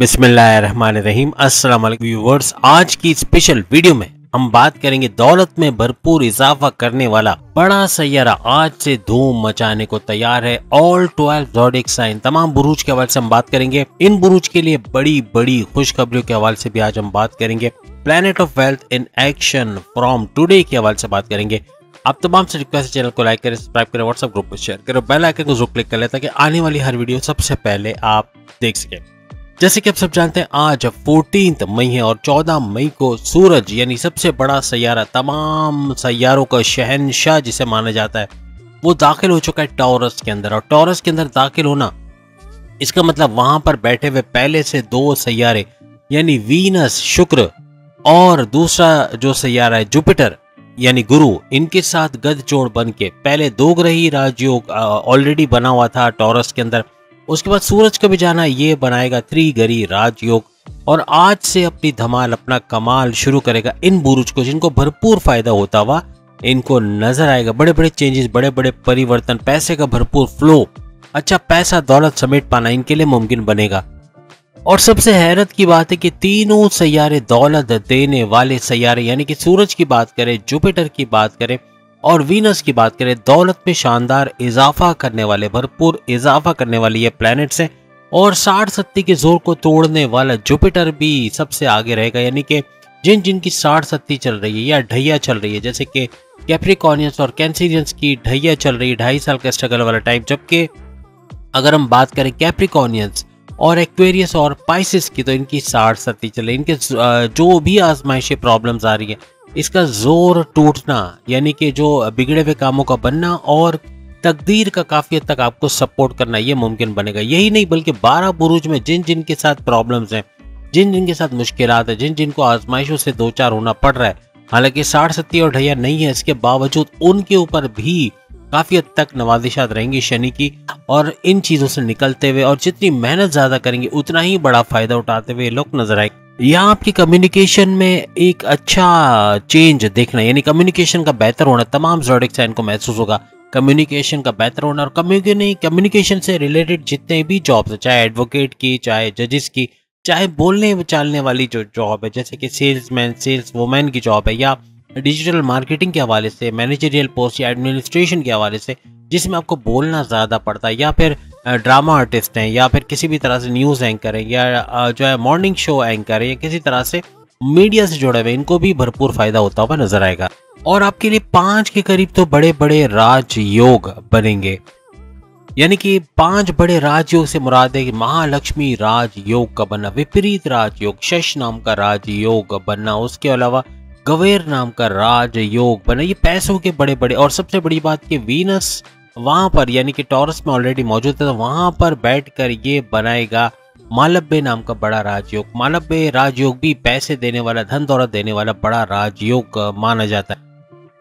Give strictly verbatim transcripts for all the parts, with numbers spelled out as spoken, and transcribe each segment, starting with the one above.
बिस्मिल्लाहिर्रहमानिर्रहीम अस्सलाम वालेकुम व्यूअर्स। आज की स्पेशल वीडियो में हम बात करेंगे दौलत में भरपूर इजाफा करने वाला बड़ा सैयारा आज से धूम मचाने को तैयार है। ऑल ट्वेल्व ज़ोडिएक साइन तमाम बुरूज के हवाले से हम बात करेंगे। इन बुरूज के लिए बड़ी बड़ी खुशखबरियों के हवाले से भी आज हम बात करेंगे। Planet of wealth in action from today के हवाले से बात करेंगे। आप तमाम से रिक्वेस्ट है चैनल को लाइक करें, सब्सक्राइब करें, व्हाट्सएप ग्रुप में शेयर करें, बेल आइकन को जरूर क्लिक कर लें ताकि आने वाली हर वीडियो सबसे पहले आप देख सकें। जैसे कि आप सब जानते हैं आज चौदह मई है और चौदह मई को सूरज यानी सबसे बड़ा सैयारा तमाम सैयारों का शहनशाह जिसे माना जाता है वो दाखिल हो चुका है टॉरस के अंदर। और टॉरस के अंदर दाखिल होना इसका मतलब वहां पर बैठे हुए पहले से दो सैयारे यानी वीनस शुक्र और दूसरा जो सैयारा है जुपिटर यानी गुरु, इनके साथ गठजोड़ बन के पहले दो ग्रही राजयोग ऑलरेडी बना हुआ था टॉरस के अंदर, उसके बाद सूरज का भी जाना ये बनाएगा त्रि ग्रही राजयोग और आज से अपनी धमाल अपना कमाल शुरू करेगा इन बुरुज को जिनको भरपूर फायदा होता हुआ इनको नजर आएगा। बड़े बड़े चेंजेस, बड़े बड़े परिवर्तन, पैसे का भरपूर फ्लो, अच्छा पैसा दौलत समेट पाना इनके लिए मुमकिन बनेगा। और सबसे हैरत की बात है कि तीनों सैयारे दौलत देने वाले सैयारे यानी कि सूरज की बात करें, जुपिटर की बात करें और वीनस की बात करें, दौलत में शानदार इजाफा करने वाले भरपूर इजाफा करने वाले ये प्लैनेट्स हैं। और साढ़ सत्ती के जोर को तोड़ने वाला जुपिटर भी सबसे आगे रहेगा यानी कि जिन जिनकी साढ़ सत्ती चल रही है या ढैया चल रही है जैसे कि कैप्रिकॉर्नियंस और कैंसिरियंस की ढैया चल रही है, ढाई साल का स्ट्रगल वाला टाइम। जबकि अगर हम बात करें कैप्रिकॉर्नियंस और एक्वेरियस और पाइसिस की तो इनकी साढ़ सत्ती चल रही है। इनके जो भी आजमाइशी प्रॉब्लम्स आ रही है इसका जोर टूटना यानी कि जो बिगड़े हुए कामों का बनना और तकदीर का काफ़ी हद तक आपको सपोर्ट करना ये मुमकिन बनेगा। यही नहीं बल्कि बारह बुरूज में जिन जिन के साथ प्रॉब्लम्स हैं, जिन जिन के साथ मुश्किलात हैं, जिन जिनको आजमाइशों से दो चार होना पड़ रहा है, हालांकि साठ सत्ती और ढैया नहीं है इसके बावजूद उनके ऊपर भी काफ़ी हद तक नवाजिशात रहेंगी शनि की। और इन चीज़ों से निकलते हुए और जितनी मेहनत ज़्यादा करेंगे उतना ही बड़ा फ़ायदा उठाते हुए लोग नजर आएंगे। यहाँ आपकी कम्युनिकेशन में एक अच्छा चेंज देखना यानी कम्युनिकेशन का बेहतर होना तमाम ज़ोडिएक साइन को महसूस होगा। कम्युनिकेशन का बेहतर होना और कम्युनिकेशन से रिलेटेड जितने भी जॉब्स हैं चाहे एडवोकेट की, चाहे जजेस की, चाहे बोलने चालने वाली जो जॉब है जैसे कि सेल्समैन सेल्स वुमेन की जॉब है या डिजिटल मार्केटिंग के हवाले से मैनेजरियल पोस्ट या एडमिनिस्ट्रेशन के हवाले से जिसमें आपको बोलना ज़्यादा पड़ता है, या फिर ड्रामा आर्टिस्ट हैं या फिर किसी भी तरह से न्यूज़ एंकर हैं या जो है मॉर्निंग शो एंकर हैं या किसी तरह से मीडिया से जुड़े हुए इनको भी भरपूर फायदा होता हुआ नजर आएगा। और आपके लिए पाँच के करीब तो बड़े बड़े राजयोग बनेंगे यानी कि पांच बड़े राजयोग से मुराद है महालक्ष्मी राजयोग का बनना, विपरीत राजयोग, शश नाम का राजयोग बनना, उसके अलावा गवेर नाम का राजयोग बना। ये पैसों के बड़े बड़े और सबसे बड़ी बात कि वीनस वहाँ पर यानी कि टॉरस में ऑलरेडी मौजूद है तो वहाँ पर बैठकर ये बनाएगा मालब्य नाम का बड़ा राजयोग। मालब्य राजयोग भी पैसे देने वाला, धन दौलत देने वाला बड़ा राजयोग माना जाता है।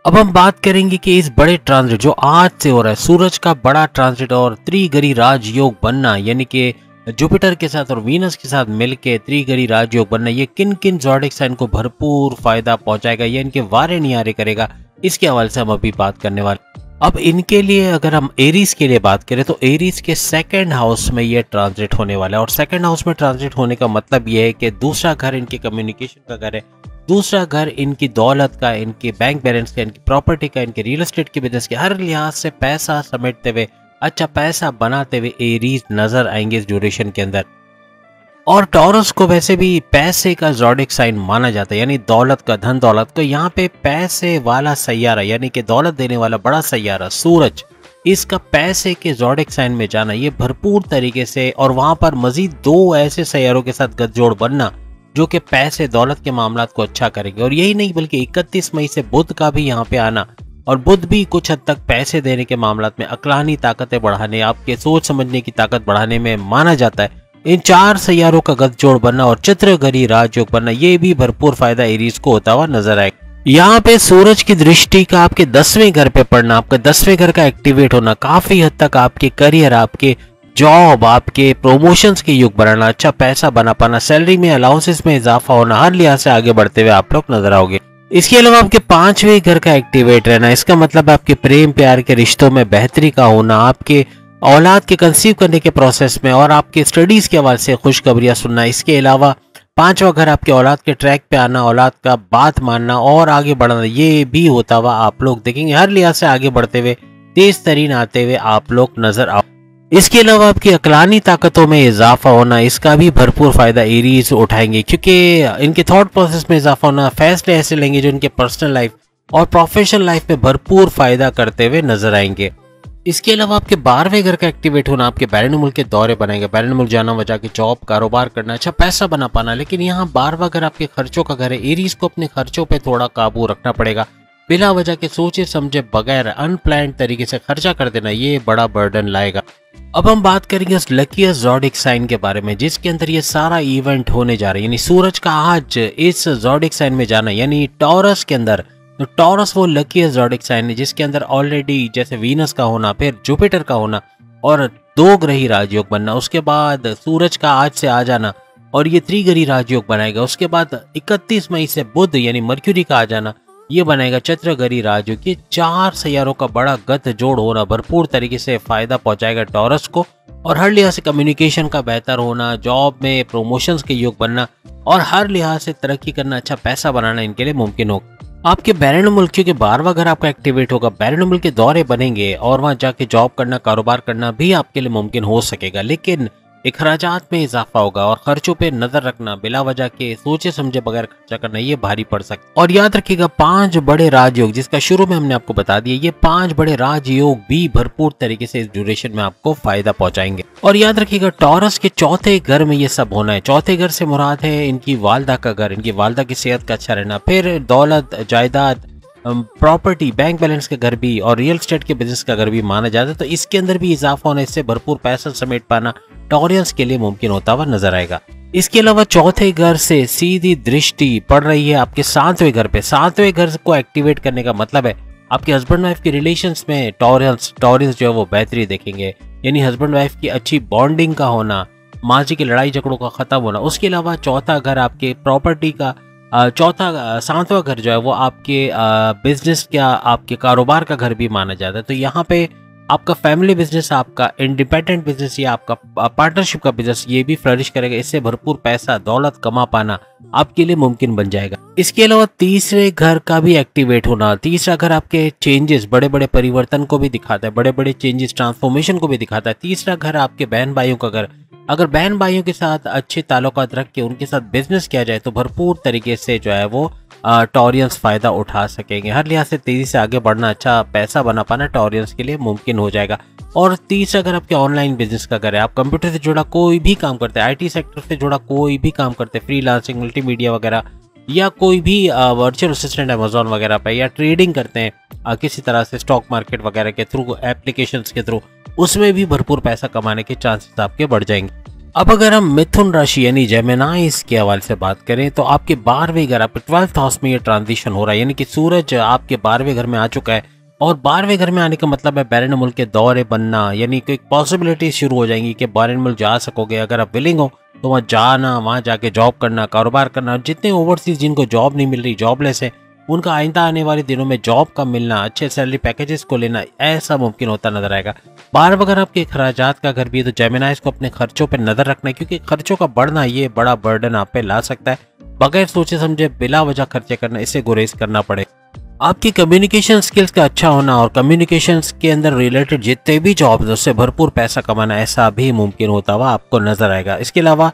अब हम बात करेंगे कि इस बड़े ट्रांजिट जो आज से हो रहा है सूरज का बड़ा ट्रांजिट और त्रिगरी राजयोग बनना यानी कि जुपिटर के साथ और वीनस के साथ मिलके त्रिगरी राजयोग बनना ये किन किन ज़ोडिएक साइन को भरपूर फायदा पहुंचाएगा, ये इनके वारे नियारे करेगा, इसके हवाले से हम अभी बात करने वाले। अब इनके लिए अगर हम एरीज के लिए बात करें तो एरीज के सेकंड हाउस में ये ट्रांजिट होने वाला है। और सेकंड हाउस में ट्रांजिट होने का मतलब ये है कि दूसरा घर इनके कम्युनिकेशन का घर है, दूसरा घर इनकी दौलत का, इनके बैंक बैलेंस का, इनकी प्रॉपर्टी का, इनके रियल एस्टेट के बिजनेस के, हर लिहाज से पैसा समेटते हुए अच्छा पैसा बनाते हुए एरीज नजर आएंगे इस ड्यूरेशन के अंदर। और टॉरस को वैसे भी पैसे का ज़ोडिएक साइन माना जाता है यानी दौलत का, धन दौलत का। यहाँ पे पैसे वाला सैयारा यानी कि दौलत देने वाला बड़ा सैयारा सूरज, इसका पैसे के ज़ोडिएक साइन में जाना ये भरपूर तरीके से और वहाँ पर मजीद दो ऐसे सैयारों के साथ गठजोड़ बनना जो कि पैसे दौलत के मामला को अच्छा करेंगे। और यही नहीं बल्कि इकतीस मई से बुध का भी यहाँ पे आना और बुध भी कुछ हद तक पैसे देने के मामला में, अकलानी ताकतें बढ़ाने, आपके सोच समझने की ताकत बढ़ाने में माना जाता है। इन चार सैयारों का गठजोड़ बनना और चित्रगरी राजयोग बनना ये भी भरपूर फायदा एरीज को होता हुआ नजर आएगा। यहाँ पे सूरज की दृष्टि का आपके दसवें घर पे पड़ना, आपका दसवें घर का एक्टिवेट होना काफी हद तक आपके करियर, आपके जॉब, आपके प्रोमोशंस के युग बनाना, अच्छा पैसा बना पाना, सैलरी में अलाउंसेस में इजाफा होना, हर लिहाज से आगे बढ़ते हुए आप लोग नजर आओगे। इसके अलावा आपके पांचवें घर का एक्टिवेट रहना इसका मतलब आपके प्रेम प्यार के रिश्तों में बेहतरी का होना, आपके औलाद के कंसीव करने के प्रोसेस में और आपके स्टडीज़ के हवाले से खुशखबरियाँ सुनना। इसके अलावा पांचवा घर आपके औलाद के ट्रैक पे आना, औलाद का बात मानना और आगे बढ़ना, ये भी होता हुआ आप लोग देखेंगे। हर लिहाज से आगे बढ़ते हुए, तेज तरीन आते हुए आप लोग नजर आओ। इसके अलावा आपकी अकलानी ताकतों में इजाफा होना, इसका भी भरपूर फायदा एरीज उठाएंगे, क्योंकि इनके थॉट प्रोसेस में इजाफा होना, फैसले ऐसे लेंगे जो इनके पर्सनल लाइफ और प्रोफेशनल लाइफ में भरपूर फायदा करते हुए नजर आएंगे। इसके अलावा आपके बारहवें घर का एक्टिवेट होना आपके बैरून मुल्क के दौरे बनाएंगे। बैरून मुल्क जाना, वहाँ जाके जॉब, कारोबार करना, अच्छा पैसा बना पाना। लेकिन यहाँ बारहवां घर आपके खर्चों का घर है। एरीज को अपने खर्चों पे थोड़ा काबू रखना पड़ेगा। बिना वजह के सोचे समझे बगैर अनप्लान तरीके से खर्चा कर देना, ये बड़ा बर्डन लाएगा। अब हम बात करेंगे उस लकीस्ट ज़ोडिक साइन के बारे में, जिसके अंदर ये सारा इवेंट होने जा रहा है, यानी सूरज का आज इस ज़ोडिक साइन में जाना, यानी टॉरस के अंदर। तो टॉरस वो लकी ज़ोडिक साइन है जिसके अंदर ऑलरेडी जैसे वीनस का होना, फिर जुपिटर का होना और दो ग्रही राजयोग बनना, उसके बाद सूरज का आज से आ जाना और ये त्रिग्रही राजयोग बनाएगा। उसके बाद इकतीस मई से बुध यानी मर्क्यूरी का आ जाना, ये बनाएगा चतुर्ग्रही राजयोग। ये चार सैयारों का बड़ा गत जोड़ होना भरपूर तरीके से फ़ायदा पहुँचाएगा टॉरस को, और हर लिहाज से कम्युनिकेशन का बेहतर होना, जॉब में प्रोमोशंस के योग बनना और हर लिहाज से तरक्की करना, अच्छा पैसा बनाना इनके लिए मुमकिन होगा। आपके बैरून मुल्क के बारहवां घर आपका एक्टिवेट होगा। बैरून मुल्क के दौरे बनेंगे और वहाँ जाके जॉब करना, कारोबार करना भी आपके लिए मुमकिन हो सकेगा, लेकिन इखराजात में इजाफा होगा और खर्चों पे नजर रखना, बिला वजह के सोचे समझे बगैर खर्चा करना, ये भारी पड़ सकता। और याद रखिएगा पांच बड़े राजयोग, जिसका शुरू में हमने आपको बता दिया, ये पांच बड़े राजयोग भी भरपूर तरीके से इस ड्यूरेशन में आपको फायदा पहुंचाएंगे। और याद रखिएगा टॉरस के चौथे घर में ये सब होना है। चौथे घर से मुराद है इनकी वालदा का घर, इनकी वालदा की सेहत का अच्छा रहना, फिर दौलत, जायदाद, प्रॉपर्टी, बैंक बैलेंस के घर भी और रियल एस्टेट के बिजनेस का घर भी माना जाता है। तो इसके अंदर भी इजाफा होने से भरपूर पैसा समेट पाना टॉरियंस के लिए मुमकिन होता हुआ नजर आएगा। इसके अलावा चौथे घर से सीधी दृष्टि पड़ रही है आपके सातवें घर पे। सातवें घर को एक्टिवेट करने का मतलब है आपके हस्बैंड वाइफ की रिलेशंस में टॉरियंस टॉरियंस जो है वो बेहतरी देखेंगे, यानी हस्बैंड वाइफ की अच्छी बॉन्डिंग का होना, माजी की लड़ाई झगड़ों का खत्म होना। उसके अलावा चौथा घर आपके प्रॉपर्टी का, चौथा सातवां घर जो है वो आपके बिजनेस का, आपके कारोबार का घर भी माना जाता है। तो यहाँ पे आपका फैमिली बिजनेस, आपका इंडिपेंडेंट बिजनेस या आपका पार्टनरशिप का बिजनेस, ये भी फ्लरिश करेगा। इससे भरपूर पैसा, दौलत कमा पाना आपके लिए मुमकिन बन जाएगा। इसके अलावा तीसरे घर का भी एक्टिवेट होना, तीसरा घर आपके चेंजेस, बड़े बड़े परिवर्तन को भी दिखाता है, बड़े बड़े चेंजेस, ट्रांसफॉर्मेशन को भी दिखाता है। तीसरा घर आपके बहन भाइयों का घर, अगर बहन भाइयों के साथ अच्छे ताल्लुकात रख के उनके साथ बिजनेस किया जाए तो भरपूर तरीके से जो है वो टॉरियंस फ़ायदा उठा सकेंगे। हर लिहाज से तेज़ी से आगे बढ़ना, अच्छा पैसा बना पाना टॉरियंस के लिए मुमकिन हो जाएगा। और तीसरा अगर आपके ऑनलाइन बिजनेस का करें, आप कंप्यूटर से जुड़ा कोई भी काम करते हैं, आईटी सेक्टर से जुड़ा कोई भी काम करते हैं, फ्रीलांसिंग, मल्टीमीडिया वगैरह, या कोई भी वर्चुअल असिस्टेंट अमेजोन वगैरह पे, या ट्रेडिंग करते हैं किसी तरह से स्टॉक मार्केट वगैरह के थ्रू, एप्लीकेशंस के थ्रू, उसमें भी भरपूर पैसा कमाने के चांसेस आपके बढ़ जाएंगे। अब अगर हम मिथुन राशि यानी जेमिनाइज के हवाले से बात करें, तो आपके बारहवें घर, आपके ट्वेल्थ हाउस में ये ट्रांजिशन हो रहा है, यानी कि सूरज आपके बारहवें घर में आ चुका है। और बारहवें घर में आने का मतलब है बैरून मुल्क के दौरे बनना, यानी कि पॉसिबिलिटीज शुरू हो जाएंगी कि बैरून मुल्क जा सकोगे अगर आप विलिंग हो तो, वहाँ जाना, वहाँ जाके जॉब करना, कारोबार करना। जितने ओवरसीज जिनको जॉब नहीं मिल रही, जॉबलेस है, उनका आइंदा आने वाले दिनों में जॉब का मिलना, अच्छे सैलरी पैकेजेस को लेना, ऐसा मुमकिन होता नजर आएगा। बार बगर आपके खराजात का घर भी है, तो जेमिनाइज को अपने खर्चों पर नजर रखना है, क्योंकि खर्चों का बढ़ना ये बड़ा बर्डन आप पे ला सकता है। बगैर सोचे समझे बिला वजह खर्चे करना, इसे गुरेज करना पड़े। आपकी कम्युनिकेशन स्किल्स का अच्छा होना और कम्युनिकेशन के अंदर रिलेटेड जितने भी जॉब्स, उससे भरपूर पैसा कमाना, ऐसा भी मुमकिन होता हुआ आपको नजर आएगा। इसके अलावा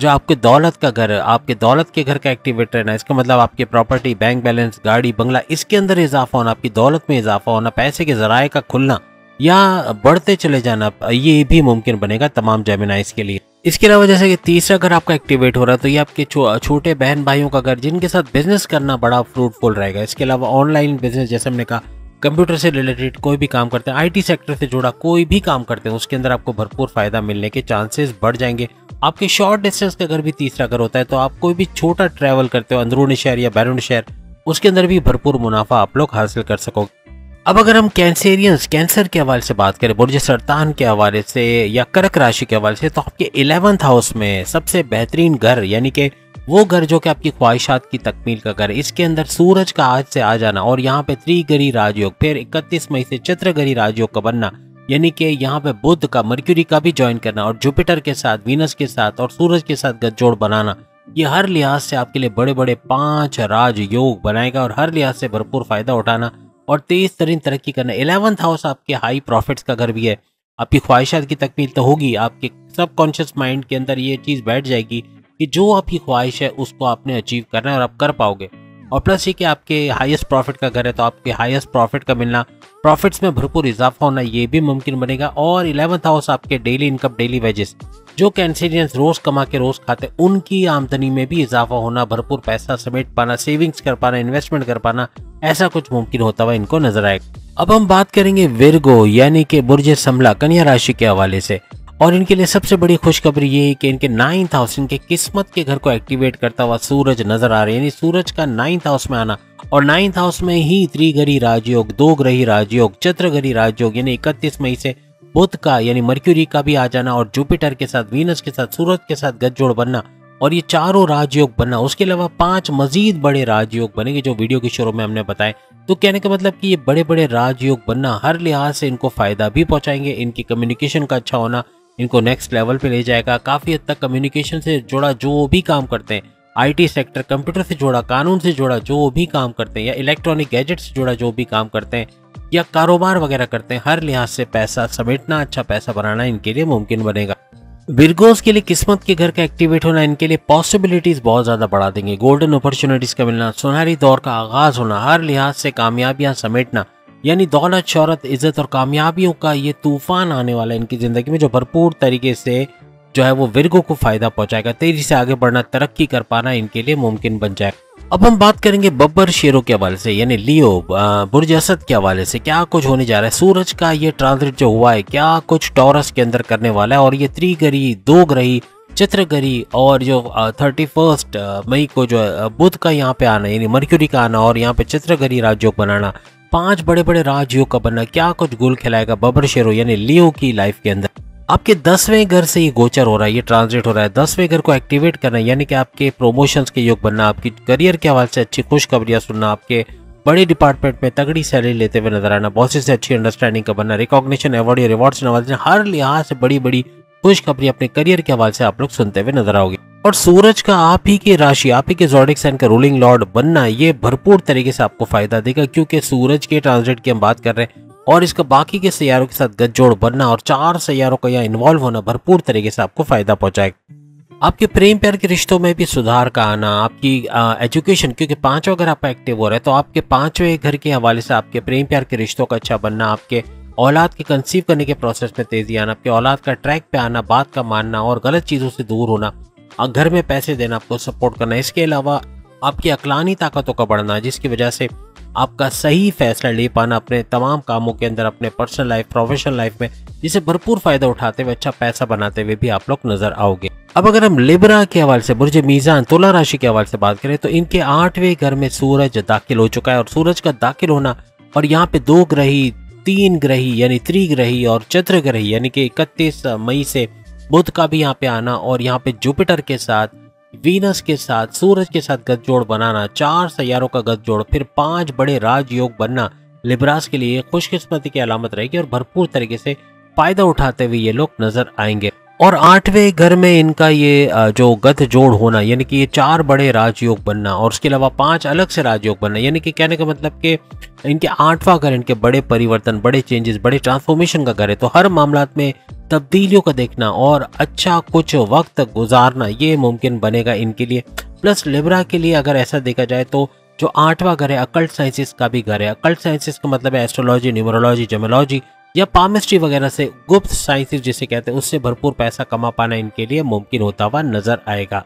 जो आपके दौलत का घर, आपके दौलत के घर का एक्टिवेट रहना, इसका मतलब आपके प्रॉपर्टी, बैंक बैलेंस, गाड़ी, बंगला, इसके अंदर इजाफा होना, आपकी दौलत में इजाफा होना, पैसे के जराए का खुलना या बढ़ते चले जाना, ये भी मुमकिन बनेगा तमाम जेमिनाइज के लिए। इसके अलावा जैसे कि तीसरा घर आपका एक्टिवेट हो रहा है, तो ये आपके छो, छोटे बहन भाइयों का घर, जिनके साथ बिजनेस करना बड़ा फ्रूटफुल रहेगा। इसके अलावा ऑनलाइन बिजनेस, जैसे हमने कहा कंप्यूटर से रिलेटेड कोई भी काम करते हैं, आईटी सेक्टर से जुड़ा कोई भी काम करते हैं, उसके अंदर आपको भरपूर फायदा मिलने के चांसेस बढ़ जाएंगे। आपके शॉर्ट डिस्टेंस का घर भी तीसरा घर होता है, तो आप कोई भी छोटा ट्रैवल करते हो अंदरूनी शहर या बैरून शहर, उसके अंदर भी भरपूर मुनाफा आप लोग हासिल कर सकोगे। अब अगर हम कैंसेरियंस, कैंसर के हवाले से बात करें, बुर्ज सरतान के हवाले से या कर्क राशि के हवाले से, तो आपके इलेवंथ हाउस में सबसे बेहतरीन घर, यानी कि वो घर जो कि आपकी ख्वाहिशात की तकमील का घर, इसके अंदर सूरज का आज से आ जाना और यहाँ पे त्रिग्रही राजयोग, फिर इकतीस मई से चतुर्ग्रही राजयोग का बनना, यानी कि यहाँ पे बुध का, मर्क्यूरी का भी ज्वाइन करना और जुपिटर के साथ, वीनस के साथ और सूरज के साथ गठजोड़ बनाना, ये हर लिहाज से आपके लिए बड़े बड़े पांच राज योग बनाएगा और हर लिहाज से भरपूर फायदा उठाना और तेज तरीन तरक्की करना। इलेवंथ हाउस आपके हाई प्रॉफिट्स का घर भी है। आपकी ख्वाहिशात की तकमील तो होगी, आपके सबकॉन्शियस माइंड के अंदर ये चीज़ बैठ जाएगी कि जो आपकी ख्वाहिश है उसको आपने अचीव करना है और आप कर पाओगे। और प्लस ये कि आपके हाईएस्ट प्रॉफिट का घर है, तो आपके हाईएस्ट प्रॉफिट का मिलना, प्रॉफिट्स में भरपूर इजाफा होना, ये भी मुमकिन बनेगा। और इलेवंथ हाउस आपके डेली इनकम, डेली वेजेस, जो कैंसेरियंस रोज़ कमा के रोज़ खाते, उनकी आमदनी में भी इजाफा होना, भरपूर पैसा समेट पाना, सेविंग्स कर पाना, इन्वेस्टमेंट कर पाना, ऐसा कुछ मुमकिन होता हुआ इनको नजर आएगा। अब हम बात करेंगे विर्गो यानी कि बुर्जे समला, कन्या राशि के हवाले से। और इनके लिए सबसे बड़ी खुशखबरी ये है कि इनके नाइन्थ हाउस, इनके किस्मत के घर को एक्टिवेट करता हुआ सूरज नजर आ रहे हैं, यानी सूरज का नाइन्थ हाउस में आना। और नाइन्थ हाउस में ही त्रिग्रही राजयोग, दो ग्रही राजयोग, चतुर्ग्रही राजयोग, यानी इकतीस मई से बुध का यानी मर्क्यूरी का भी आ जाना और जुपिटर के साथ, वीनस के साथ, सूरज के साथ गठजोड़ बनना और ये चारों राजयोग बनना। उसके अलावा पांच मजीद बड़े राजयोग बनेंगे जो वीडियो के शुरू में हमने बताए। तो कहने का मतलब कि ये बड़े बड़े राजयोग बनना हर लिहाज से इनको फायदा भी पहुंचाएंगे। इनकी कम्युनिकेशन का अच्छा होना इनको नेक्स्ट लेवल पे ले जाएगा। काफ़ी हद तक कम्युनिकेशन से जुड़ा जो भी काम करते हैं, आईटी सेक्टर, कंप्यूटर से जुड़ा, कानून से जुड़ा जो भी काम करते हैं, या इलेक्ट्रॉनिक गैजेट से जुड़ा जो भी काम करते हैं, या कारोबार वगैरह करते हैं, हर लिहाज से पैसा समेटना, अच्छा पैसा बनाना इनके लिए मुमकिन बनेगा। विर्गोस के लिए किस्मत के घर का एक्टिवेट होना इनके लिए पॉसिबिलिटीज़ बहुत ज़्यादा बढ़ा देंगे। गोल्डन अपॉर्चुनिटीज़ का मिलना, सुनहरी दौर का आगाज़ होना, हर लिहाज से कामयाबियां समेटना, यानी दौलत, शौहरत, इज़्ज़त और कामयाबियों का ये तूफान आने वाला है इनकी ज़िंदगी में, जो भरपूर तरीके से जो है वो विर्गो को फ़ायदा पहुँचाएगा। तेज़ी से आगे बढ़ना, तरक्की कर पाना इनके लिए मुमकिन बन जाएगा। अब हम बात करेंगे बब्बर शेरों के हवाले से, यानी लियो बुर्ज असद के हवाले से। क्या कुछ होने जा रहा है, सूरज का ये ट्रांजिट जो हुआ है क्या कुछ टॉरस के अंदर करने वाला है। और ये त्रिग्रही, दो ग्रही, चित्रग्रही और जो थर्टी फर्स्ट मई को जो बुध का यहाँ पे आना, यानी मर्क्यूरी का आना और यहाँ पे चित्रग्रही राजयोग बनाना, पाँच बड़े बड़े राजयोग का बनना, क्या कुछ गुल खिलाएगा बब्बर शेरों यानी लियो की लाइफ के अंदर। आपके दसवें घर से ये गोचर हो रहा है, ये ट्रांजिट हो रहा है। दसवें घर को एक्टिवेट करना यानी कि आपके प्रमोशंस के योग बनना, आपकी करियर के हवाले से अच्छी खुशखबरियां सुनना, आपके बड़े डिपार्टमेंट में तगड़ी सैलरी लेते हुए नजर आना, बॉसेस से अच्छी अंडरस्टैंडिंग का बनना, रिकॉग्निशन, अवार्ड या रिवॉर्ड्स के हवाले से हर लिहाज से बड़ी बड़ी खुशखबरी अपने करियर के हवाले से आप लोग सुनते हुए नजर आओगे। और सूरज का आप ही की राशि, आप ही के ज़ोडिएक साइन का रूलिंग लॉर्ड बनना, ये भरपूर तरीके से आपको फायदा देगा, क्योंकि सूरज के ट्रांजिट की हम बात कर रहे हैं और इसका बाकी के सैयारों के साथ गठजोड़ बनना और चार सैयारों का यहाँ इन्वॉल्व होना भरपूर तरीके से आपको फायदा पहुंचाएगा। आपके प्रेम प्यार के रिश्तों में भी सुधार का आना, आपकी एजुकेशन, क्योंकि पांचवा घर आपका एक्टिव हो रहा है तो आपके पांचवें घर के हवाले से आपके प्रेम प्यार के रिश्तों का अच्छा बनना, आपके औलाद के कंसीव करने के प्रोसेस में तेजी आना, आपके औलाद का ट्रैक पे आना, बात का मानना और गलत चीज़ों से दूर होना, घर में पैसे देना, आपको सपोर्ट करना। इसके अलावा आपकी अकलानी ताकतों का बढ़ना, जिसकी वजह से आपका सही फैसला ले पाना अपने तमाम कामों के अंदर, अपने पर्सनल लाइफ, प्रोफेशनल लाइफ में, जिसे भरपूर फायदा उठाते हुए अच्छा पैसा बनाते हुए भी आप लोग नजर आओगे। अब अगर हम लिब्रा के हवाले से, बुर्ज मीज़ान, तुला राशि के हवाले से बात करें तो इनके आठवें घर में सूरज दाखिल हो चुका है और सूरज का दाखिल होना और यहाँ पे दो ग्रही, तीन ग्रही यानी त्रिग्रही और चतुर्ग्रही यानी कि इकतीस मई से बुध का भी यहाँ पे आना और यहाँ पे जुपिटर के साथ, वीनस के साथ, सूरज के साथ गठजोड़ बनाना, चार सैयारों का गठजोड़, फिर पांच बड़े राजयोग बनना, लिब्रास के लिए खुशकिस्मती की अलामत रहेगी और भरपूर तरीके से फायदा उठाते हुए ये लोग नजर आएंगे। और आठवें घर में इनका ये जो गठजोड़ होना यानी कि ये चार बड़े राजयोग बनना और उसके अलावा पांच अलग से राजयोग बनना, यानी कि कहने का मतलब कि इनके आठवां घर इनके बड़े परिवर्तन, बड़े चेंजेस, बड़े ट्रांसफॉर्मेशन का घर है, तो हर मामला में तब्दीलियों का देखना और अच्छा कुछ वक्त गुजारना ये मुमकिन बनेगा इनके लिए। प्लस लिब्रा के लिए अगर ऐसा देखा जाए तो जो आठवां घर है अकल्ट साइंसेस का भी घर है। अकल्ट साइंसेस का मतलब है एस्ट्रोलॉजी, न्यूमरोलॉजी, जेमोलॉजी या पामिस्ट्री वगैरह से, गुप्त साइंसेस जिसे कहते हैं, उससे भरपूर पैसा कमा पाना इनके लिए मुमकिन होता हुआ नजर आएगा।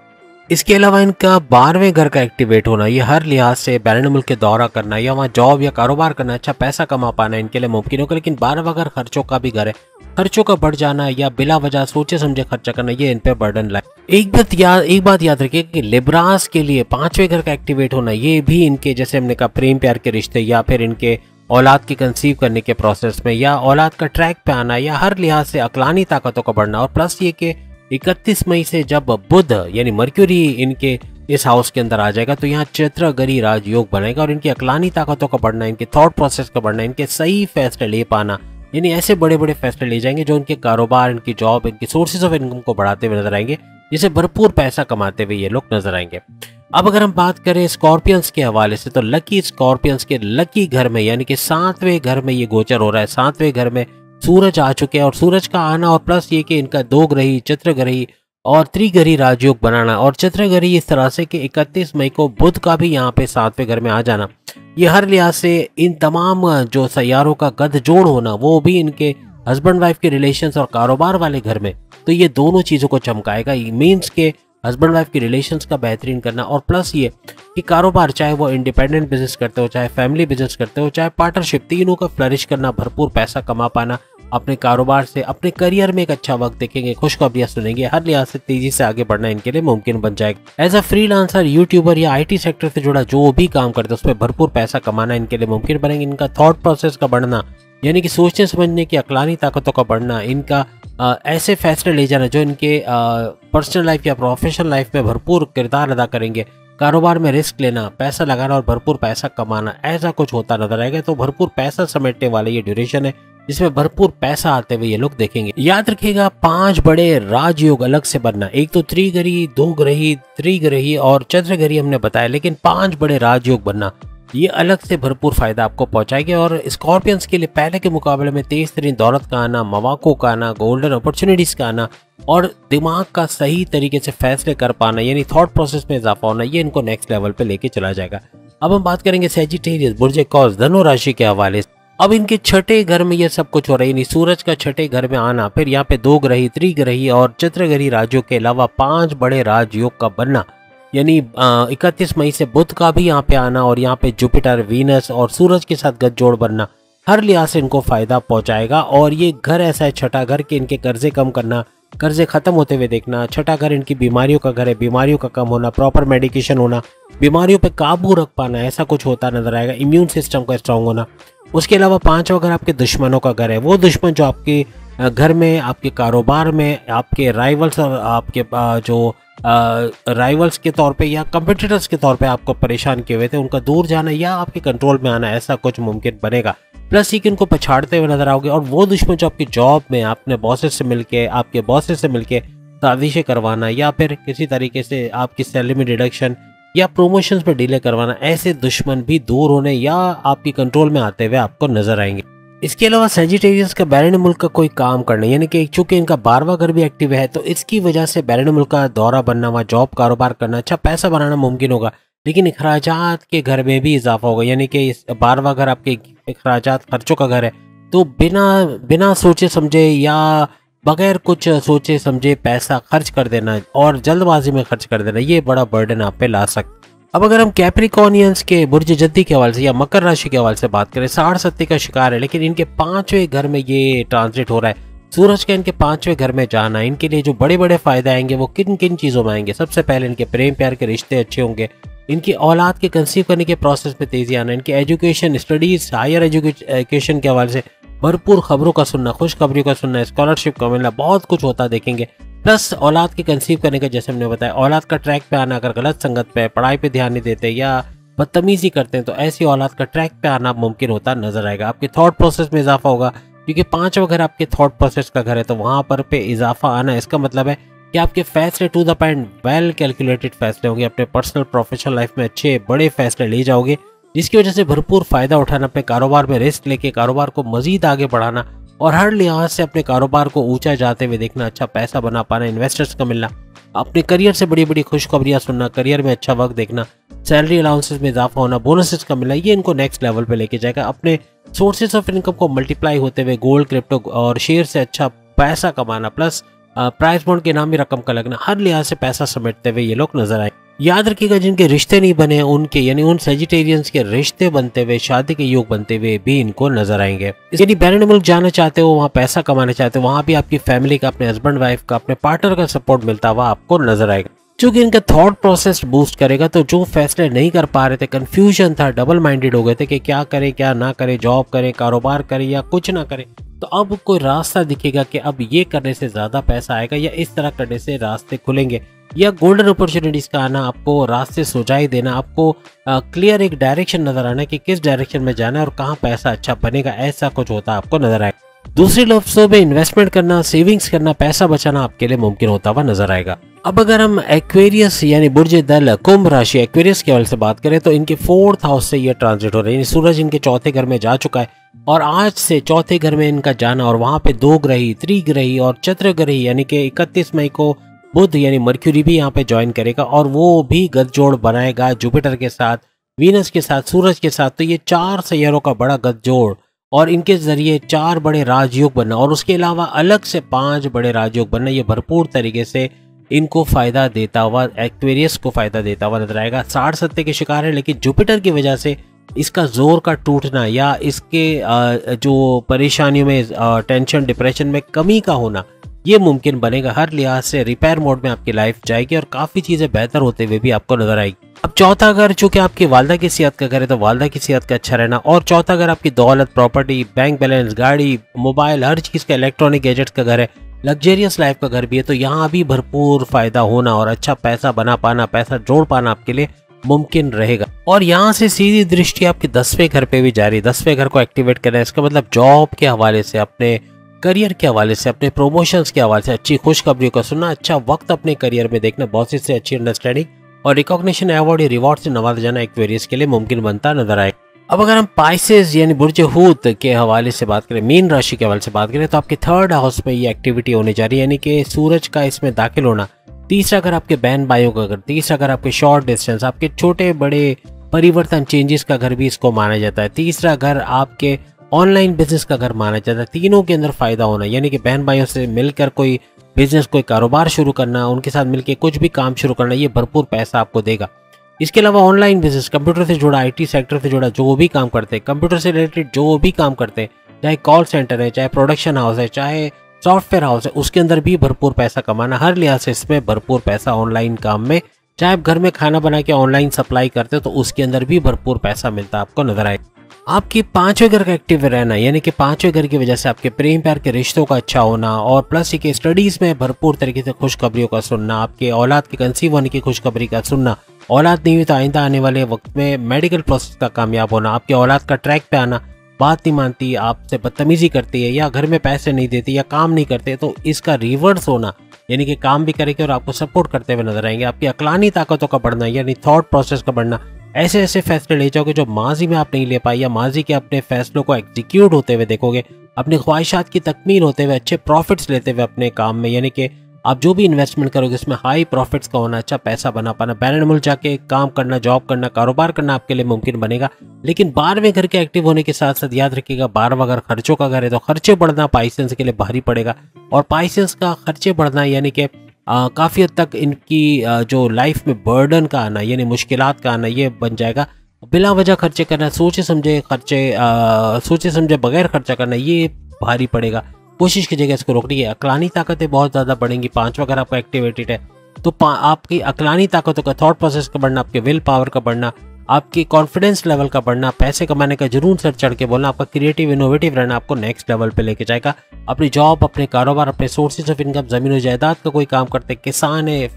इसके अलावा इनका बारहवें घर का एक्टिवेट होना, ये हर लिहाज से बैरून मुल्क के दौरा करना या वहाँ जॉब या कारोबार करना, अच्छा पैसा कमा पाना इनके लिए मुमकिन होगा। लेकिन बारहवां घर खर्चों का भी घर है, खर्चों का बढ़ जाना या बिला वजह सोचे समझे खर्चा करना ये इन पर बर्डन लाए। एक बात याद एक बात याद रखिए कि लिब्रास के लिए पांचवें घर का एक्टिवेट होना ये भी इनके, जैसे हमने कहा, प्रेम प्यार के रिश्ते या फिर इनके औलाद के कंसीव करने के प्रोसेस में या औलाद का ट्रैक पे आना या हर लिहाज से अकलानी ताकतों का बढ़ना। और प्लस ये कि इकतीस मई से जब बुध यानी मर्क्यूरी इनके इस हाउस के अंदर आ जाएगा तो यहाँ चित्रग्रही राजयोग बनेगा और इनकी अकलानी ताकतों का बढ़ना, इनके थॉट प्रोसेस का बढ़ना, इनके सही फैसले ले पाना यानी ऐसे बड़े बड़े फैसले ले जाएंगे जो इनके कारोबार, इनकी जॉब, इनके सोर्सेज ऑफ इनकम को बढ़ाते हुए नजर आएंगे, जिससे भरपूर पैसा कमाते हुए ये लोग नजर आएंगे। अब अगर हम बात करें स्कॉर्पियंस के हवाले से, तो लकी स्कॉर्पियंस के लकी घर में यानी कि सातवें घर में ये गोचर हो रहा है। सातवें घर में सूरज आ चुके हैं और सूरज का आना और प्लस ये कि इनका दो ग्रही, चंद्रग्रही और त्रिग्रही राजयोग बनाना और चंद्रग्रही इस तरह से कि इकतीस मई को बुध का भी यहाँ पे सातवें घर में आ जाना, ये हर लिहाज से इन तमाम जो सैयारों का गठजोड़ होना, वो भी इनके हस्बैंड वाइफ के रिलेशंस और कारोबार वाले घर में, तो ये दोनों चीज़ों को चमकाएगा। मीन्स के हस्बैंड वाइफ के रिलेशंस का बेहतरीन करना और प्लस ये कि कारोबार, चाहे वो इंडिपेंडेंट बिजनेस करते हो, चाहे फैमिली बिजनेस करते हो, चाहे पार्टनरशिप, तीनों का फ्लरिश करना, भरपूर पैसा कमा पाना, अपने कारोबार से अपने करियर में एक अच्छा वक्त देखेंगे, खुशखबरियां सुनेंगे, हर लिहाज से तेजी से आगे बढ़ना इनके लिए मुमकिन बन जाएगा। एज अ फ्रीलांसर, यूट्यूबर या आईटी सेक्टर से जुड़ा जो भी काम करते हैं उसमें भरपूर पैसा कमाना इनके लिए मुमकिन बनेगा। इनका थॉट प्रोसेस का बढ़ना यानी कि सोचने समझने की अकलानी ताकतों का बढ़ना, इनका आ, ऐसे फैसले ले जाना जो इनके पर्सनल लाइफ या प्रोफेशनल लाइफ में भरपूर किरदार अदा करेंगे। कारोबार में रिस्क लेना, पैसा लगाना और भरपूर पैसा कमाना, ऐसा कुछ होता नजर आएगा। तो भरपूर पैसा समेटने वाला ये ड्यूरेशन है, इसमें भरपूर पैसा आते हुए ये लोग देखेंगे। याद रखिएगा, पांच बड़े राजयोग अलग से बनना, एक तो त्रिग्रही, दो ग्रही, त्रिग्रही और चंद्रग्रही हमने बताया, लेकिन पांच बड़े राजयोग बनना ये अलग से भरपूर फायदा आपको पहुंचाएंगे। और स्कॉर्पियंस के लिए पहले के मुकाबले में तेज तरीन दौलत का आना, मौाक़ों का आना, गोल्डन अपॉर्चुनिटीज का आना और दिमाग का सही तरीके से फैसले कर पाना यानी थॉट प्रोसेस में इजाफा होना, ये इनको नेक्स्ट लेवल पे लेके चला जाएगा। अब हम बात करेंगे सैजिटेरियस बुर्ज कॉस धनु राशि के हवाले से। अब इनके छठे घर में ये सब कुछ हो रहा है, यानी सूरज का छठे घर में आना, फिर यहाँ पे दो ग्रही, त्रिग्रही और चंद्रग्रही राजयोग के अलावा पांच बड़े राजयोग का बनना, यानी इकतीस मई से बुध का भी यहाँ पे आना और यहाँ पे जुपिटर, वीनस और सूरज के साथ गठजोड़ बनना, हर लिहाज से इनको फायदा पहुंचाएगा। और ये घर ऐसा है छठा घर के इनके कर्जे कम करना, कर्जे खत्म होते हुए देखना। छठा घर इनकी बीमारियों का घर है, बीमारियों का कम होना, प्रॉपर मेडिकेशन होना, बीमारियों पर काबू रख पाना, ऐसा कुछ होता नजर आएगा। इम्यून सिस्टम का स्ट्रांग होना। उसके अलावा पांचवा घर आपके दुश्मनों का घर है, वो दुश्मन जो आपके घर में, आपके कारोबार में, आपके राइवल्स और आपके जो राइवल्स के तौर पे या कंपटीटर्स के तौर पे आपको परेशान किए हुए थे, उनका दूर जाना या आपके कंट्रोल में आना, ऐसा कुछ मुमकिन बनेगा। प्लस ये कि उनको पछाड़ते हुए नजर आओगे। और वो दुश्मन जो आपकी जॉब में आपने बॉसेस से मिलके, आपके बॉसेस से मिलके साजिशें करवाना या फिर किसी तरीके से आपकी सैलरी में डिडक्शन या प्रोमोशंस पर डिले करवाना, ऐसे दुश्मन भी दूर होने या आपकी कंट्रोल में आते हुए आपको नजर आएंगे। इसके अलावा सैजिटेरियस का बैरन मुल्क का कोई काम करना, यानी कि चूंकि इनका बारहवां घर भी एक्टिव है तो इसकी वजह से बैरन मुल्क का दौरा बनना, वहाँ जॉब, कारोबार करना, अच्छा पैसा बनाना मुमकिन होगा, लेकिन अखराजात के घर में भी इजाफा होगा। यानी कि बारहवां घर आपके अखराजात, खर्चों का घर है, तो बिना बिना सोचे समझे या बगैर कुछ सोचे समझे पैसा खर्च कर देना और जल्दबाजी में खर्च कर देना, ये बड़ा बर्डन आप पे ला सकते। अब अगर हम कैप्रिकॉनियंस के बुर्ज जद्दी के हवाले से या मकर राशि के हवाले से बात करें, साढ़ सत्य का शिकार है, लेकिन इनके पांचवें घर में ये ट्रांजिट हो रहा है। सूरज का इनके पांचवें घर में जाना, इनके लिए जो बड़े बड़े फायदे आएंगे वो किन किन चीज़ों में आएंगे। सबसे पहले इनके प्रेम प्यार के रिश्ते अच्छे होंगे, इनकी औलाद के कंसीव करने के प्रोसेस में तेजी आना, इनके एजुकेशन, स्टडीज, हायर एजुकेशन के हवाले से भरपूर खबरों का सुनना, खुशखबरी का सुनना, स्कॉलरशिप का मिलना, बहुत कुछ होता देखेंगे। प्लस औलाद के कंसीव करने का, जैसे हमने बताया, औलाद का ट्रैक पे आना, अगर गलत संगत पे, पढ़ाई पे ध्यान नहीं देते या बदतमीजी करते हैं तो ऐसी औलाद का ट्रैक पे आना मुमकिन होता नजर आएगा। आपके थॉट प्रोसेस में इजाफा होगा, क्योंकि पांचवा घर आपके थॉट प्रोसेस का घर है तो वहाँ पर पे इजाफा आना, इसका मतलब है कि आपके फैसले to the point, well calculated फैसले होंगे। अपने पर्सनल प्रोफेशनल लाइफ में अच्छे बड़े फैसले ले जाओगे, जिसकी वजह से भरपूर फ़ायदा उठाना, अपने कारोबार में रिस्क लेके कारोबार को मजीद आगे बढ़ाना और हर लिहाज से अपने कारोबार को ऊंचा जाते हुए देखना, अच्छा पैसा बना पाना, इन्वेस्टर्स का मिलना, अपने करियर से बड़ी बड़ी खुशखबरियां सुनना, करियर में अच्छा वक्त देखना, सैलरी अलाउंसेस में इजाफा होना, बोनसेस का मिलना, ये इनको नेक्स्ट लेवल पर लेके जाएगा। अपने सोर्सेज ऑफ इनकम को मल्टीप्लाई होते हुए गोल्ड, क्रिप्टो और शेयर से अच्छा पैसा कमाना, प्लस प्राइस बॉन्ड के नाम ही रकम का लगना, हर लिहाज से पैसा समेटते हुए ये लोग नजर आए। याद रखिएगा, जिनके रिश्ते नहीं बने उनके यानी उन सैजिटेरियंस के रिश्ते बनते हुए, शादी के योग बनते हुए भी इनको नजर आएंगे। यदि बैरन मुल्क जाना चाहते हो, वहाँ पैसा कमाना चाहते हो, वहाँ भी आपकी फैमिली का, अपने हस्बैंड वाइफ का, अपने पार्टनर का सपोर्ट मिलता हुआ आपको नजर आएगा। चूंकि इनका थॉट प्रोसेस बूस्ट करेगा, तो जो फैसले नहीं कर पा रहे थे, कंफ्यूजन था, डबल माइंडेड हो गए थे कि क्या करें क्या ना करें, जॉब करें, कारोबार करें या कुछ ना करें, तो अब कोई रास्ता दिखेगा कि अब ये करने से ज़्यादा पैसा आएगा या इस तरह करने से रास्ते खुलेंगे, या गोल्डन अपॉर्चुनिटीज़ का आना, आपको रास्ते सुझाई देना, आपको क्लियर एक डायरेक्शन नज़र आना कि किस डायरेक्शन में जाना है और कहाँ पैसा अच्छा बनेगा, ऐसा कुछ होता आपको नजर आएगा। दूसरे लफ्जों में इन्वेस्टमेंट करना, सेविंग्स करना, पैसा बचाना आपके लिए मुमकिन होता हुआ नजर आएगा। अब अगर हम एक्वेरियस यानी बुर्ज दल कुंभ राशि एक्वेरियस के हवाले से बात करें तो इनके फोर्थ हाउस से यह ट्रांजिट हो रही है। सूरज इनके चौथे घर में जा चुका है और आज से चौथे घर में इनका जाना और वहां पे दो ग्रही, त्रिग्रही और चतुर्ग्रही यानी कि इकतीस मई को बुध यानी मर्क्यूरी भी यहाँ पे ज्वाइन करेगा और वो भी गठजोड़ बनाएगा जुपिटर के साथ, वीनस के साथ, सूरज के साथ। तो ये चार सैयारों का बड़ा गठजोड़ और इनके जरिए चार बड़े राजयोग बनना और उसके अलावा अलग से पांच बड़े राजयोग बनना, ये भरपूर तरीके से इनको फायदा देता हुआ, एक्वेरियस को फायदा देता हुआ नजर आएगा। साठ सत्ते के शिकार है लेकिन जुपिटर की वजह से इसका जोर का टूटना या इसके जो परेशानियों में, टेंशन डिप्रेशन में कमी का होना ये मुमकिन बनेगा। हर लिहाज से रिपेयर मोड में आपकी लाइफ जाएगी और काफ़ी चीज़ें बेहतर होते हुए भी आपको नजर आएगी। अब चौथा घर चूंकि आपकी वालदा की सेहत का घर है तो वालदा की सेहत का अच्छा रहना और चौथा घर आपकी दौलत, प्रॉपर्टी, बैंक बैलेंस, गाड़ी, मोबाइल, हर चीज़ का, इलेक्ट्रॉनिक गैजेट्स का घर है, लग्जरियस लाइफ का घर भी है। तो यहाँ भी भरपूर फायदा होना और अच्छा पैसा बना पाना, पैसा जोड़ पाना आपके लिए मुमकिन रहेगा। और यहाँ से सीधी दृष्टि आपके दसवें घर पे भी जा रही है। दसवें घर को एक्टिवेट करना है, इसका मतलब जॉब के हवाले से, अपने करियर के हवाले से, अपने प्रोमोशंस के हवाले से अच्छी खुशखबरी को सुनना, अच्छा वक्त अपने करियर में देखना, बॉसेस से अच्छी अंडरस्टैंडिंग और रिकॉग्निशन, अवार्ड या रिवॉर्ड से नवाजा जाना एक्वेरियस के लिए मुमकिन बनता नजर आएगा। अब अगर हम पाइसेस यानी बुर्ज हूत के हवाले से बात करें, मीन राशि के हवाले से बात करें तो आपके थर्ड हाउस में ये एक्टिविटी होने जा रही है, यानी कि सूरज का इसमें दाखिल होना। तीसरा अगर आपके बहन भाइयों का घर, तीसरा अगर आपके शॉर्ट डिस्टेंस, आपके छोटे बड़े परिवर्तन चेंजेस का घर भी इसको माना जाता है। तीसरा घर आपके ऑनलाइन बिजनेस का घर माना जाता है। तीनों के अंदर फायदा होना यानी कि बहन भाइयों से मिलकर कोई बिजनेस, कोई कारोबार शुरू करना, उनके साथ मिलकर कुछ भी काम शुरू करना, ये भरपूर पैसा आपको देगा। इसके अलावा ऑनलाइन बिजनेस, कंप्यूटर से जुड़ा, आई टी सेक्टर से जुड़ा, जो भी काम करते हैं कंप्यूटर से रिलेटेड, जो भी काम करते हैं, चाहे कॉल सेंटर है, चाहे प्रोडक्शन हाउस है, चाहे सॉफ्टवेयर हाउस है, उसके अंदर भी भरपूर पैसा कमाना। हर लिहाज से इसमें भरपूर पैसा ऑनलाइन काम में, चाहे आप घर में खाना बना के ऑनलाइन सप्लाई करते हो तो उसके अंदर भी भरपूर पैसा मिलता आपको नजर आएगा। आपकी पांचवें घर का एक्टिव रहना यानी कि पांचवें घर की वजह से आपके प्रेम प्यार के रिश्तों का अच्छा होना और प्लस के स्टडीज में भरपूर तरीके से खुशखबरियों का सुनना, आपके औलाद के कंसीव होने की खुशखबरी का सुनना, औलाद नहीं हुई तो आइंदा आने वाले वक्त में मेडिकल प्रोसेस का कामयाब होना, आपके औलाद का ट्रैक पे आना, बात नहीं मानती, आपसे बदतमीजी करती है या घर में पैसे नहीं देती या काम नहीं करते तो इसका रिवर्स होना यानी कि काम भी करेंगे और आपको सपोर्ट करते हुए नजर आएंगे। आपकी अकलानी ताकतों का बढ़ना यानी थॉट प्रोसेस का बढ़ना, ऐसे ऐसे फैसले ले जाओगे जो माजी में आप नहीं ले पाए या माजी के अपने फैसलों को एग्जीक्यूट होते हुए देखोगे, अपने ख्वाहिशात की तकमील होते हुए, अच्छे प्रॉफिट्स लेते हुए अपने काम में, यानी कि आप जो भी इन्वेस्टमेंट करोगे उसमें हाई प्रॉफिट्स का होना, अच्छा पैसा बना पाना, बैन मुल्क जाके काम करना, जॉब करना, कारोबार करना आपके लिए मुमकिन बनेगा। लेकिन बारहवें घर के एक्टिव होने के साथ साथ याद रखिएगा बारहवां घर खर्चों का घर है तो खर्चे बढ़ना पाइसेंस के लिए भारी पड़ेगा और पाइसेंस का खर्चे बढ़ना यानी कि काफ़ी हद तक इनकी आ, जो लाइफ में बर्डन का आना यानी मुश्किलात का आना ये बन जाएगा। बिला वजह खर्चे करना, सोचे समझे खर्चे आ, सोचे समझे बगैर खर्चा करना ये भारी पड़ेगा, कोशिश कीजिएगा इसको रोकने की। अकलानी ताकतें बहुत ज़्यादा बढ़ेंगी, पांचवा अगर आपका एक्टिवेटेड है तो आपकी अकलानी ताकतों का, थॉट प्रोसेस का बढ़ना, आपके विल पावर का बढ़ना, आपके कॉन्फिडेंस लेवल का बढ़ना, पैसे कमाने का जुनून सर चढ़ के बोलना, आपका क्रिएटिव इनोवेटिव रहना आपको नेक्स्ट लेवल पे लेके जाएगा। अपनी जॉब, अपने कारोबार, अपने सोर्सेज ऑफ इनकम, जमीन और जायदाद का कोई काम करते, किसान है,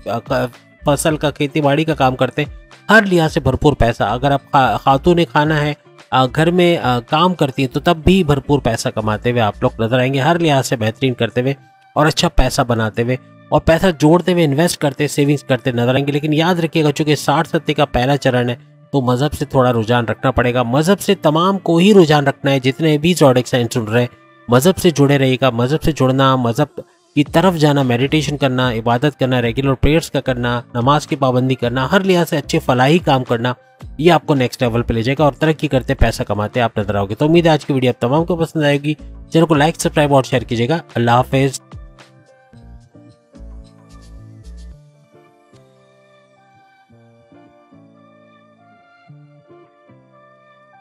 फसल का, खेती बाड़ी का काम करते, हर लिहाज से भरपूर पैसा। अगर आप खातून खाना है, घर में काम करती है तो तब भी भरपूर पैसा कमाते हुए आप लोग नजर आएंगे। हर लिहाज से बेहतरीन करते हुए और अच्छा पैसा बनाते हुए और पैसा जोड़ते हुए, इन्वेस्ट करते, सेविंग्स करते नजर आएंगे। लेकिन याद रखिएगा चूंकि साठ सत्ते का पहला चरण है तो मजहब से थोड़ा रुझान रखना पड़ेगा। मजहब से तमाम को ही रुझान रखना है, जितने भी ज़ोडिएक साइन सुन रहे हैं मजहब से जुड़े रहिएगा। मजहब से जुड़ना, मजहब की तरफ जाना, मेडिटेशन करना, इबादत करना, रेगुलर प्रेयर्स का करना, नमाज की पाबंदी करना, हर लिहाज से अच्छे फलाही काम करना, ये आपको नेक्स्ट लेवल पे ले जाएगा और तरक्की करते, पैसा कमाते आप नजर आओगे। तो उम्मीद है आज की वीडियो आप तमाम को पसंद आएगी। चैनल को लाइक, सब्सक्राइब और शेयर कीजिएगा। अल्लाह हाफिज़।